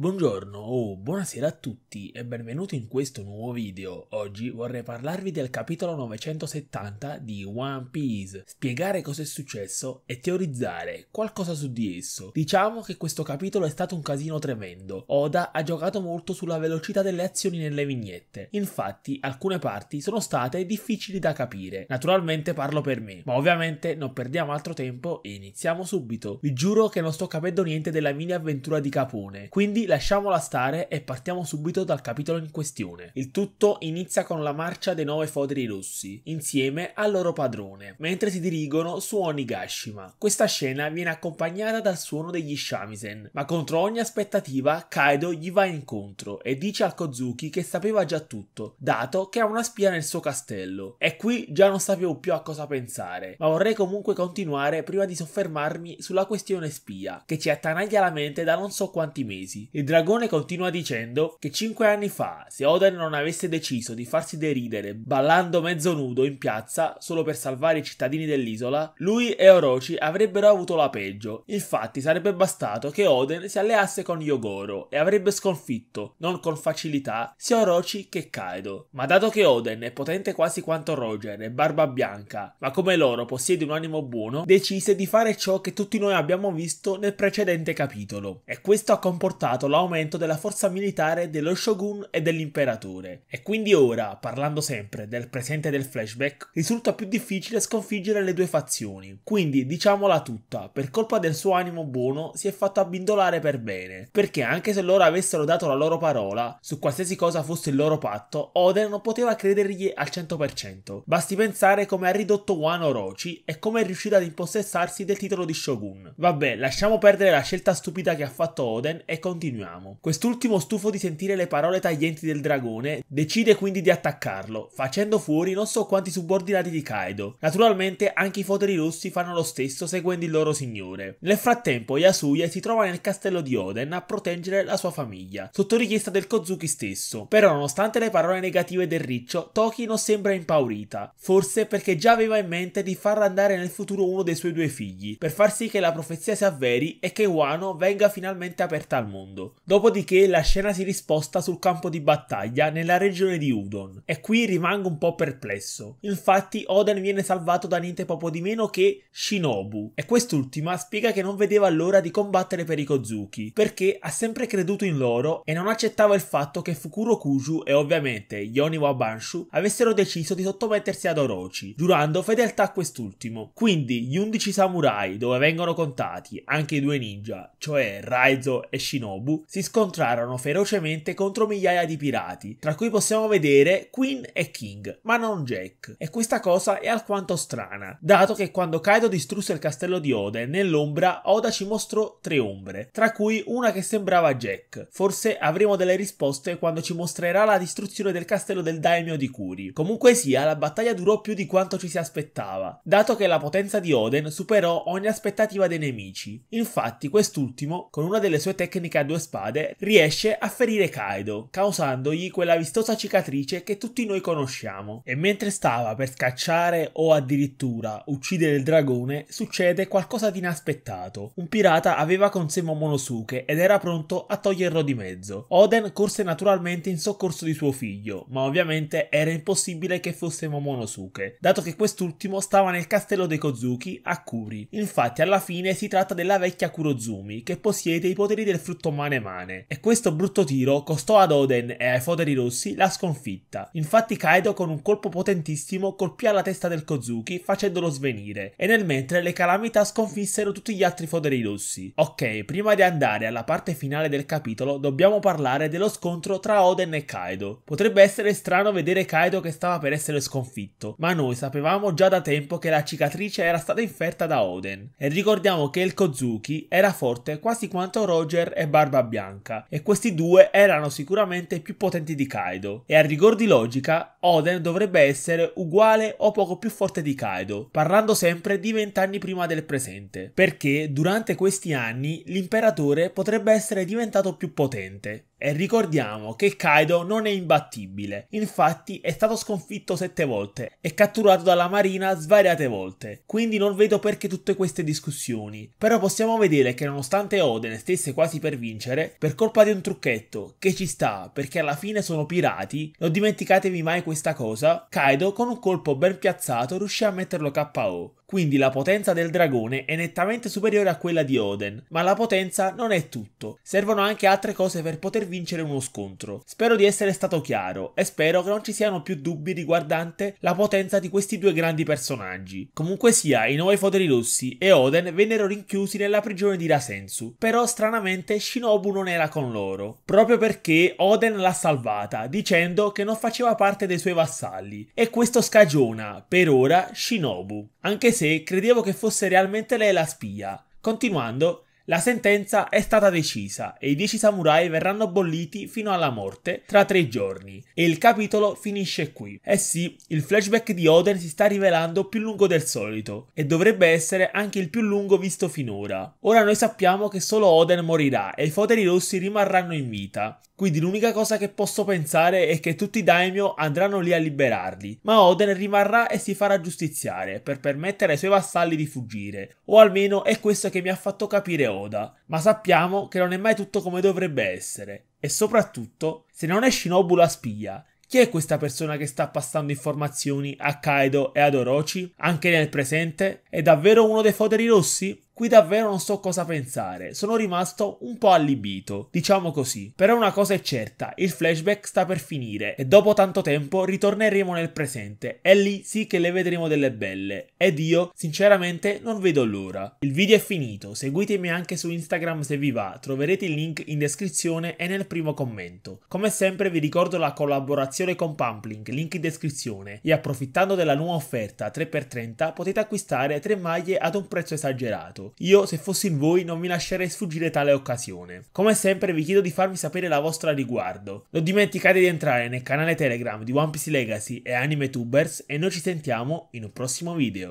Buongiorno o buonasera a tutti e benvenuti in questo nuovo video. Oggi vorrei parlarvi del capitolo 970 di One Piece, spiegare cosa è successo e teorizzare qualcosa su di esso. Diciamo che questo capitolo è stato un casino tremendo. Oda ha giocato molto sulla velocità delle azioni nelle vignette, infatti alcune parti sono state difficili da capire. Naturalmente parlo per me, ma ovviamente non perdiamo altro tempo e iniziamo subito. Vi giuro che non sto capendo niente della mini avventura di Capone, quindi lasciamola stare e partiamo subito dal capitolo in questione. Il tutto inizia con la marcia dei 9 foderi rossi, insieme al loro padrone, mentre si dirigono su Onigashima. Questa scena viene accompagnata dal suono degli Shamisen, ma contro ogni aspettativa Kaido gli va incontro e dice al Kozuki che sapeva già tutto, dato che ha una spia nel suo castello. E qui già non sapevo più a cosa pensare, ma vorrei comunque continuare prima di soffermarmi sulla questione spia, che ci attanaglia la mente da non so quanti mesi. Il dragone continua dicendo che 5 anni fa, se Oden non avesse deciso di farsi deridere ballando mezzo nudo in piazza solo per salvare i cittadini dell'isola, lui e Orochi avrebbero avuto la peggio. Infatti sarebbe bastato che Oden si alleasse con Yogoro e avrebbe sconfitto, non con facilità, sia Orochi che Kaido. Ma dato che Oden è potente quasi quanto Roger e Barba Bianca, ma come loro possiede un animo buono, decise di fare ciò che tutti noi abbiamo visto nel precedente capitolo. E questo ha comportato l'aumento della forza militare dello shogun e dell'imperatore, e quindi ora, parlando sempre del presente e del flashback, risulta più difficile sconfiggere le due fazioni. Quindi diciamola tutta, per colpa del suo animo buono si è fatto abbindolare per bene, perché anche se loro avessero dato la loro parola su qualsiasi cosa fosse il loro patto, Oden non poteva credergli al 100%. Basti pensare come ha ridotto Wano Orochi e come è riuscito ad impossessarsi del titolo di shogun. Vabbè, lasciamo perdere la scelta stupida che ha fatto Oden e continuiamo. Quest'ultimo, stufo di sentire le parole taglienti del dragone, decide quindi di attaccarlo, facendo fuori non so quanti subordinati di Kaido. Naturalmente anche i foderi rossi fanno lo stesso, seguendo il loro signore. Nel frattempo Yasuya si trova nel castello di Oden a proteggere la sua famiglia, sotto richiesta del Kozuki stesso. Però nonostante le parole negative del riccio, Toki non sembra impaurita, forse perché già aveva in mente di far andare nel futuro uno dei suoi due figli, per far sì che la profezia si avveri e che Wano venga finalmente aperta al mondo. Dopodiché la scena si risposta sul campo di battaglia nella regione di Udon, e qui rimango un po' perplesso. Infatti Oden viene salvato da niente poco di meno che Shinobu, e quest'ultima spiega che non vedeva l'ora di combattere per i Kozuki, perché ha sempre creduto in loro e non accettava il fatto che Fukurokuju e ovviamente gli Oniwabanshu avessero deciso di sottomettersi ad Orochi, giurando fedeltà a quest'ultimo. Quindi gli 11 samurai, dove vengono contati anche i due ninja, cioè Raizo e Shinobu, si scontrarono ferocemente contro migliaia di pirati, tra cui possiamo vedere Queen e King, ma non Jack. E questa cosa è alquanto strana, dato che quando Kaido distrusse il castello di Oden, nell'ombra Oda ci mostrò 3 ombre, tra cui una che sembrava Jack. Forse avremo delle risposte quando ci mostrerà la distruzione del castello del daimyo di Kuri. Comunque sia, la battaglia durò più di quanto ci si aspettava, dato che la potenza di Oden superò ogni aspettativa dei nemici. Infatti quest'ultimo, con una delle sue tecniche a due spade, riesce a ferire Kaido, causandogli quella vistosa cicatrice che tutti noi conosciamo. E mentre stava per scacciare o addirittura uccidere il dragone, succede qualcosa di inaspettato. Un pirata aveva con sé Momonosuke ed era pronto a toglierlo di mezzo. Oden corse naturalmente in soccorso di suo figlio, ma ovviamente era impossibile che fosse Momonosuke, dato che quest'ultimo stava nel castello dei Kozuki a Kuri. Infatti alla fine si tratta della vecchia Kurozumi, che possiede i poteri del frutto male mane, e questo brutto tiro costò ad Oden e ai foderi rossi la sconfitta. Infatti Kaido con un colpo potentissimo colpì alla testa del Kozuki facendolo svenire, e nel mentre le calamità sconfissero tutti gli altri foderi rossi. Ok, prima di andare alla parte finale del capitolo dobbiamo parlare dello scontro tra Oden e Kaido. Potrebbe essere strano vedere Kaido che stava per essere sconfitto, ma noi sapevamo già da tempo che la cicatrice era stata inferta da Oden, e ricordiamo che il Kozuki era forte quasi quanto Roger e Barba Bianca, e questi due erano sicuramente più potenti di Kaido, e a rigor di logica Oden dovrebbe essere uguale o poco più forte di Kaido, parlando sempre di 20 anni prima del presente, perché durante questi anni l'imperatore potrebbe essere diventato più potente. E ricordiamo che Kaido non è imbattibile, infatti è stato sconfitto 7 volte e catturato dalla marina svariate volte, quindi non vedo perché tutte queste discussioni. Però possiamo vedere che nonostante Oden stesse quasi per vincere, per colpa di un trucchetto, che ci sta perché alla fine sono pirati, non dimenticatevi mai questa cosa, Kaido con un colpo ben piazzato riuscì a metterlo KO. Quindi la potenza del dragone è nettamente superiore a quella di Oden, ma la potenza non è tutto, servono anche altre cose per poter vincere uno scontro. Spero di essere stato chiaro e spero che non ci siano più dubbi riguardante la potenza di questi due grandi personaggi. Comunque sia, i 9 foderi rossi e Oden vennero rinchiusi nella prigione di Rasensu, però stranamente Shinobu non era con loro, proprio perché Oden l'ha salvata dicendo che non faceva parte dei suoi vassalli, e questo scagiona, per ora, Shinobu. Anche se credevo che fosse realmente lei la spia. Continuando, la sentenza è stata decisa e i 10 samurai verranno bolliti fino alla morte tra 3 giorni. E il capitolo finisce qui. Eh sì, il flashback di Oden si sta rivelando più lungo del solito e dovrebbe essere anche il più lungo visto finora. Ora noi sappiamo che solo Oden morirà e i foderi rossi rimarranno in vita. Quindi l'unica cosa che posso pensare è che tutti i daimyo andranno lì a liberarli, ma Oden rimarrà e si farà giustiziare per permettere ai suoi vassalli di fuggire, o almeno è questo che mi ha fatto capire Oda, ma sappiamo che non è mai tutto come dovrebbe essere. E soprattutto, se non è Shinobu la spia, chi è questa persona che sta passando informazioni a Kaido e ad Orochi, anche nel presente? È davvero uno dei foderi rossi? Qui davvero non so cosa pensare, sono rimasto un po' allibito, diciamo così. Però una cosa è certa, il flashback sta per finire e dopo tanto tempo ritorneremo nel presente e lì sì che le vedremo delle belle, ed io sinceramente non vedo l'ora. Il video è finito, seguitemi anche su Instagram se vi va, troverete il link in descrizione e nel primo commento. Come sempre vi ricordo la collaborazione con Pampling, link in descrizione, e approfittando della nuova offerta 3x30 potete acquistare 3 maglie ad un prezzo esagerato. Io, se fossi in voi, non mi lascerei sfuggire tale occasione. Come sempre vi chiedo di farmi sapere la vostra a riguardo. Non dimenticate di entrare nel canale Telegram di One Piece Legacy e Anime Tubers e noi ci sentiamo in un prossimo video.